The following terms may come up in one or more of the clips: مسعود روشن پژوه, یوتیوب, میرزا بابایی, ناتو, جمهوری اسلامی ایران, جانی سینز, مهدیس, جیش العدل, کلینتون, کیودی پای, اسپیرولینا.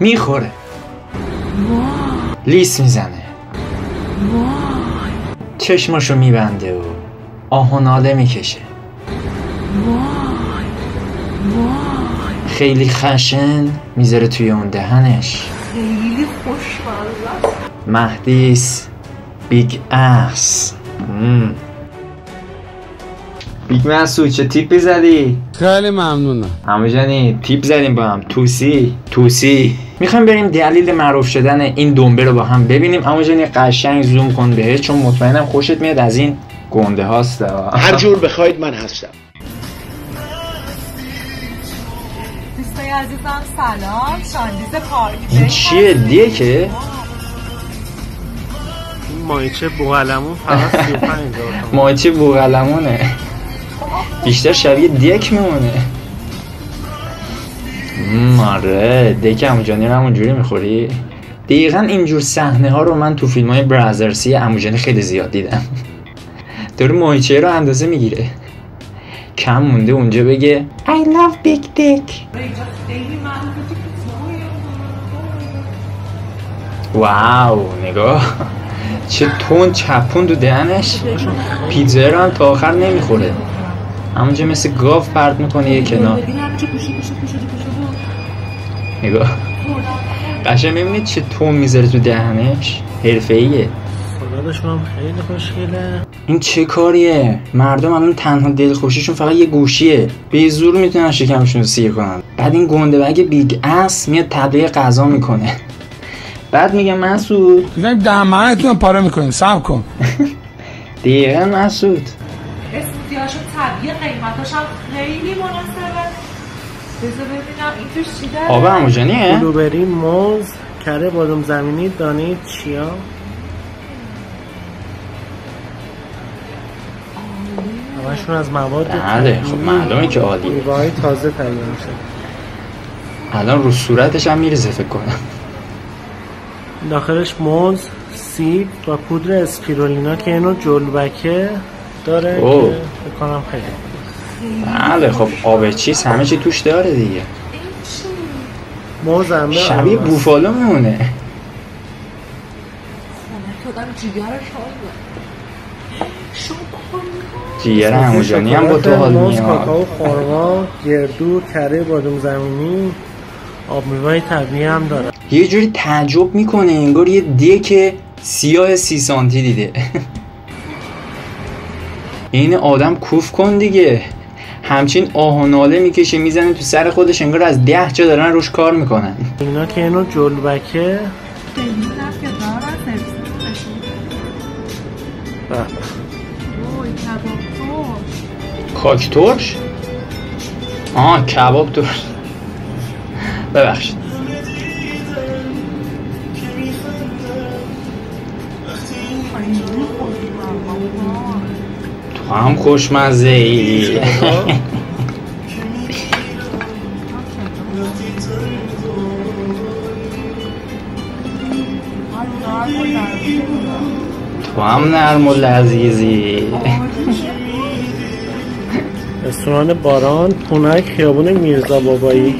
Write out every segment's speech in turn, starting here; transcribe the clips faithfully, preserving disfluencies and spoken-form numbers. میخوره، لیس میزنه، چشماشو میبنده و آه و ناله میکشه، خیلی خشن میذاره توی اون دهنش. خیلی خوشمزه. مهدیس بیگ اس. بیگ مسعود چه تیپی زدی؟ خیلی ممنونم. هموجانی تیپ زدیم با هم. توسی توسی. میخوایم بریم دلیل معروف شدن این دنبه رو با هم ببینیم. هموجانی قشنگ زوم کن بهش، چون مطمئنم خوشت میاد از این گنده هاست. هر جور بخواید من هستم. دوستای عزیزم سلام، شاندیز پارک. چیه دیگه که؟ ماهیچه بوغلمون فقط سی و پنج داره. ماهیچه بوغلمونه. بیشتر شبیه دیک میمونه. آره دیک عموجانی رو همونجوری میخوری؟ دقیقا اینجور صحنه ها رو من تو فیلم های برادرسی عموجانی خیلی زیاد دیدم. داره ماهیچه رو اندازه میگیره. کم مونده اونجا بگه I love big dick. واو نگاه چه تون چپون دو دهنش. پیتزا رو هم تا آخر نمیخوره، همونجا مثل گاو پرت میکنه یه کنار. نگاه قشنگ میبینید چه تون میذاره تو دهنش. حرفه‌ایه. خیلی خوشگله. این چه کاریه؟ مردم الان تنها دلخوشیشون فقط یه گوشیه، به زور میتونن شکمشون سیر کنن. بعد این گنده بگه بیگ اس میاد تبلیغ غذا میکنه. بعد میگه مسعود میگم دهنتون پاره میکنین صبر کن. دقیقاً مسعود استیاشو طبیعی، قیمتاش هم خیلی مناسبه. بذار ببینم این توش چی داره. آب عموجانیه، بلوبری، موز، کره، بادام زمینی، دانه چیا. همشون از مواد بله خب معلومه که عالیه. میوه‌های تازه تهیه میشه. الان رو صورتش هم میریزه فکر کنم. داخلش موز، سیب و پودر اسپیرولینا که اینو جلبکه داره که فکر کنم خیلی بله خب آب چیز همه چی توش داره دیگه. موز هم شبیه بوفالو میمونه. جیگر عموجانی هم با تو حال میاد. کاکائو، خرما، گردو، کره، بادام زمینی، آب میوه طبیعی هم داره. یه جوری تعجب میکنه انگار یه دیک سیاه سی سانتی دیده. این آدم کوف کن دیگه. همچین آه و ناله میکشه، میزنه تو سر خودش انگار از ده جا دارن روش کار میکنن. اینا که اینو جلبکه کاک ترش؟ آه کباب ترش. ببخشید تو هم خوشمزه ای. تو هم نرم و لذیذی. رستوران باران، پونک، خیابون میرزا بابایی.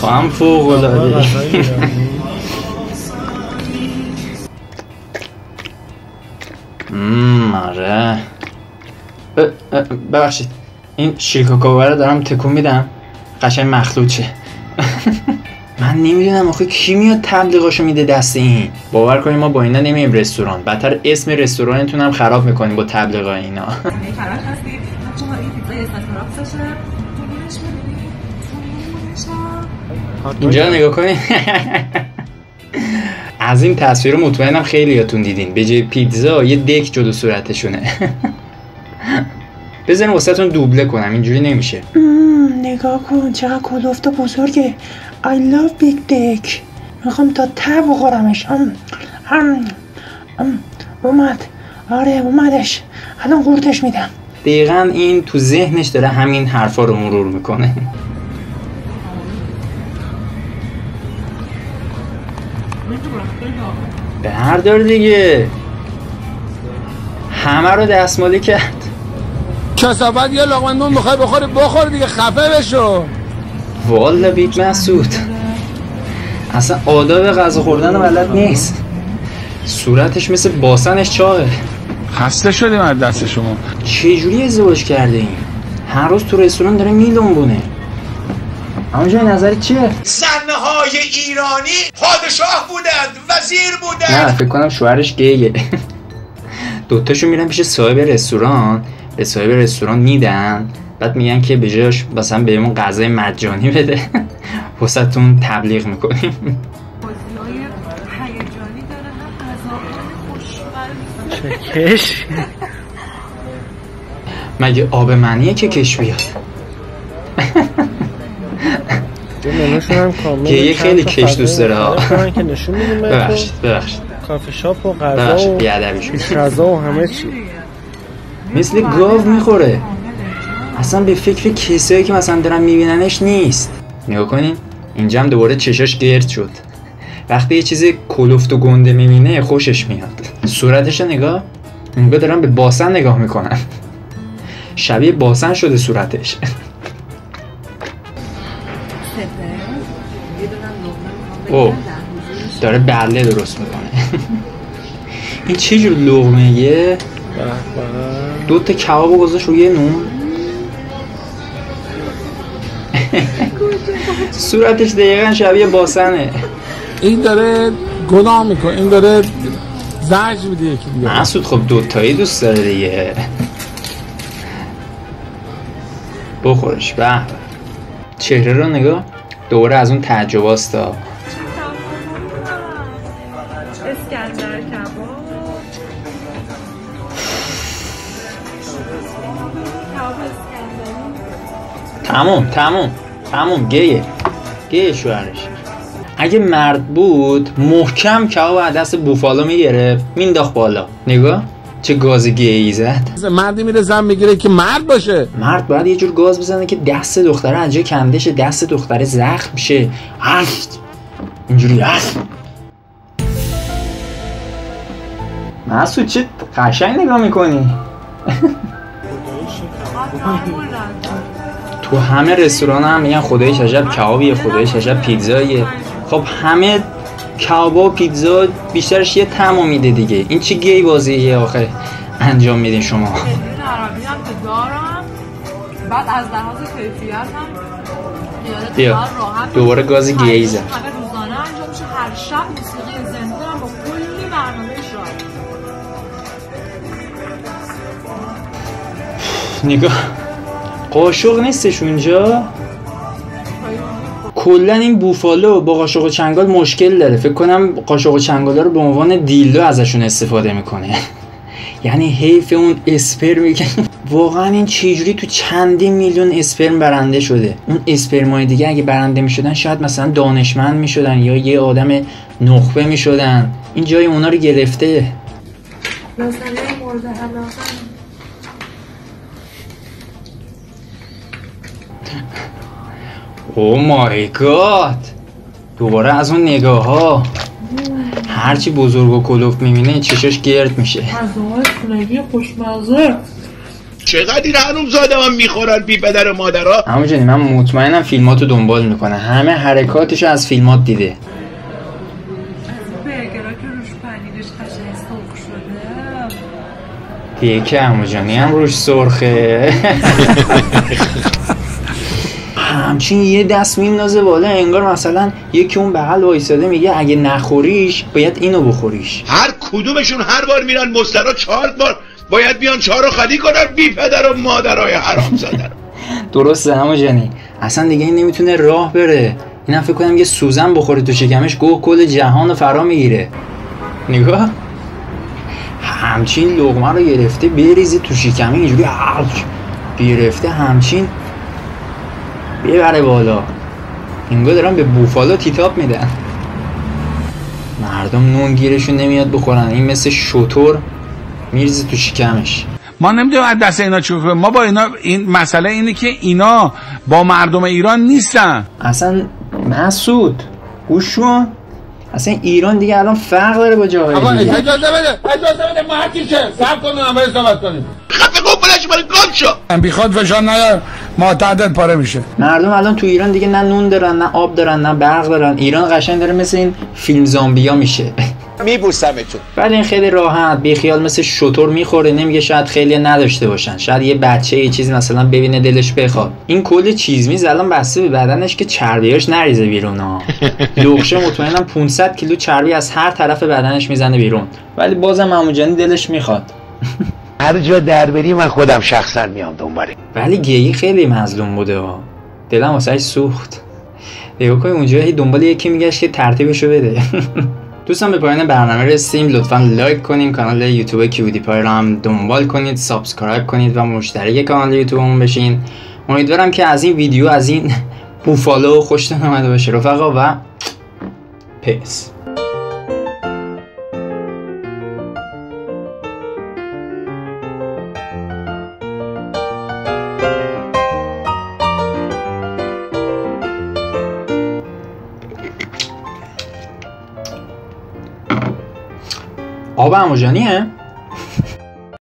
تو هم فوق العاده. مم آره. ببخشید این شیکاکاوه رو دارم تکون میدم قشنگ مخلوط شه. من نمیدونم آخه کی میاد تبلیغاشو میده دست این. باور کنیم ما با اینا نمیایم رستوران، بدتر اسم رستورانتون هم خراب میکنیم با تبلیغای اینا. اینجا نگاه کنین. از این تصویر مطمئنم خیلیاتون دیدین، به جای پیتزا یه دک جلو صورتشونه. بزن واسهتون دوبله کنم، اینجوری نمیشه. نگاه کن چقدر کلوفت بزرگه. I love big dick. میخوام تا ته بخورمش. ام ام ام اومد. آره اومدش. الان قورتش میدم. دقیقا این تو ذهنش داره همین حرفا رو مرور میکنه. بردار دیگه. همه رو دستمالی کرد. کسافت یه لقمه نون میخوای بخوری بخور دیگه خفه بشو. والا بیت مسعود اصلا آداب غذا خوردن بلد نیست. صورتش مثل باسنش چاقه. خسته شدیم از دست شما. چجوری ازدواج کرده این؟ هر روز تو رستوران داره میلنبونه. همونجای نظر چیه؟ زنهای ایرانی پادشاه بودند، وزیر بودند. نه فکر کنم شوهرش گیه. دوتاشون میرن پیش صاحب رستوران، به صاحب رستوران میدن، بعد میگن که به جاش مثلا بهمون غذای مجانی بده. واسهتون تبلیغ میکنیم. کش مگه آب معنیه که کش بیاد؟ گیه خیلی کش دوست داره ها. ببخشید ببخشید کافه شاپ و غذا و غذا و همه چی مثل گاو میخوره. اصلا به فکر کسایی که مثلا دارن میبیننش نیست. نگاه کنین اینجا هم دوباره چشاش گرد شد. وقتی یه چیز کلفت و گنده میبینه خوشش میاد. صورتش نگاه نگاه دارن به باسن نگاه میکنن. شبیه باسن شده صورتش. او داره بله درست میکنه. این چه جور لغمه یه؟ دو تا کبابو گذاشت رو یه نون. صورتش دقیقا شبیه باسنه. این داره گناه میکنه، این داره زجر میده یکی دیگه. مسعود خب دوتایی دوست داره دیگه. بخورش به به. چهره رو نگاه دوباره از اون تعجب هاستا. اسکندر کباب تموم تموم تموم گیه گیه شوهرش. اگه مرد بود محکم کباب از دست بوفالو میگرفت مینداخت بالا. نگاه چه گاز گیه‌ای زد. مردی میره زن میگیره که مرد باشه. مرد باید یه جور گاز بزنه که دست دختره از جا کنده شه، دست دختره زخم شه. هشت اینجوری هشت. مسعود چه قشنگ نگاه میکنی. تو همه رستوران هم میگن خدایش عجب کبابیه، خدایش عجب پیتزاییه. خب همه کباب و پیتزا بیشترش یه طعمو میده دیگه. این چه گی بازیه آخه انجام میدین شما. بدون عربی هم که دارم، بعد از لحاظ کیفیت هم بیا دوباره گاز گی زد. روزانه انجام میشه، هر شب موسیقی زنده هم با کلی برنامه شاید. نگاه قاشق نیستش اونجا. کلا این بوفالو با قاشق و چنگال مشکل داره. فکر کنم قاشق و چنگالا رو به عنوان دیلدو ازشون استفاده میکنه. یعنی حیف اون اسپرمی که واقعا این چجوری تو چندین میلیون اسپرم برنده شده. اون اسپرمای دیگه اگه برنده میشدن شاید مثلا دانشمند میشدن یا یه آدم نخبه میشدن. این جای اونا رو گرفته. او مای گاد دوباره از اون نگاه ها. هرچی بزرگ و کلوف میبینه چشش گرد میشه. غذاهای خونگی خوشمزه چقدر این هنوم زاده من میخورن بی پدر و مادرها. همون جنی من مطمئنم فیلماتو دنبال میکنه. همه حرکاتشو از فیلمات دیده. از برگرها که روش پنیرش قشنگ سرخ شده دیگه. همون جنی هم روش سرخه. همچین یه دست میندازه بالا انگار مثلا یکی اون بغل وایساده میگه اگه نخوریش باید اینو بخوریش. هر کدومشون هر بار میرن مسترا چهار بار باید بیان چهارو خالی کنن بی پدر و مادرای حرامزاده. درسته همو جنی اصلا دیگه این نمیتونه راه بره. اینم فکر کنم یه سوزن بخوره تو شکمش گوه کل جهانو فرا میگیره. نگاه همچین لقمه رو گرفته بریزه تو شکم اینجوری گرفته همچین ببره بالا. اینگاه دارن به بوفالو تیتاب میدن. مردم نون گیرشون نمیاد بخورن. این مثل شطور میرزه تو شکمش. ما نمیدونم از دست اینا چی بخوریم. ما با اینا این مسئله اینه که اینا با مردم ایران نیستن. اصلا مسعود گوش کن اصلا ایران دیگه الان فرق داره با جاهای دیگه. اجازه بده اجازه بده ما هر کی شه صبر کنیم همه صحبت کنیم. خفه گم بلش برای گم شو. بی خود فشان نیار معتدل پاره میشه. مردم الان تو ایران دیگه نه نون دارن نه آب دارن نه برق دارن. ایران قشنگ داره مثل این فیلم زامبیا میشه. میبوسمتون. بعد این خیلی راحت بی خیال مثل شتر میخوره، نمیگه شاید خیلی نداشته باشن، شاید یه بچه یه چیزی مثلا ببینه دلش بخواد. این کل چیز میز الان بسته به بدنش که چربیاش نریزه بیرون ها. لوخشه مطمئنم پانصد کیلو چربی از هر طرف بدنش میزنه بیرون، ولی بازم عموجانی دلش میخواد. هر جا در بری من خودم شخصا میام دنبالش. ولی گیی خیلی مظلوم بوده ها. دلم واسش سوخت. دیگه که اونجا هی دنبال یکی میگشت که ترتیبشو بده. دوستان به پایان برنامه رسیم، لطفا لایک کنیم، کانال یوتیوب کیودی پای رو هم دنبال کنید، سابسکرایب کنید و مشترک کانال یوتیوبمون بشین. امیدوارم که از این ویدیو از این بوفالو خوشتون اومده باشه رفقا و پیس. آب عموجانیه؟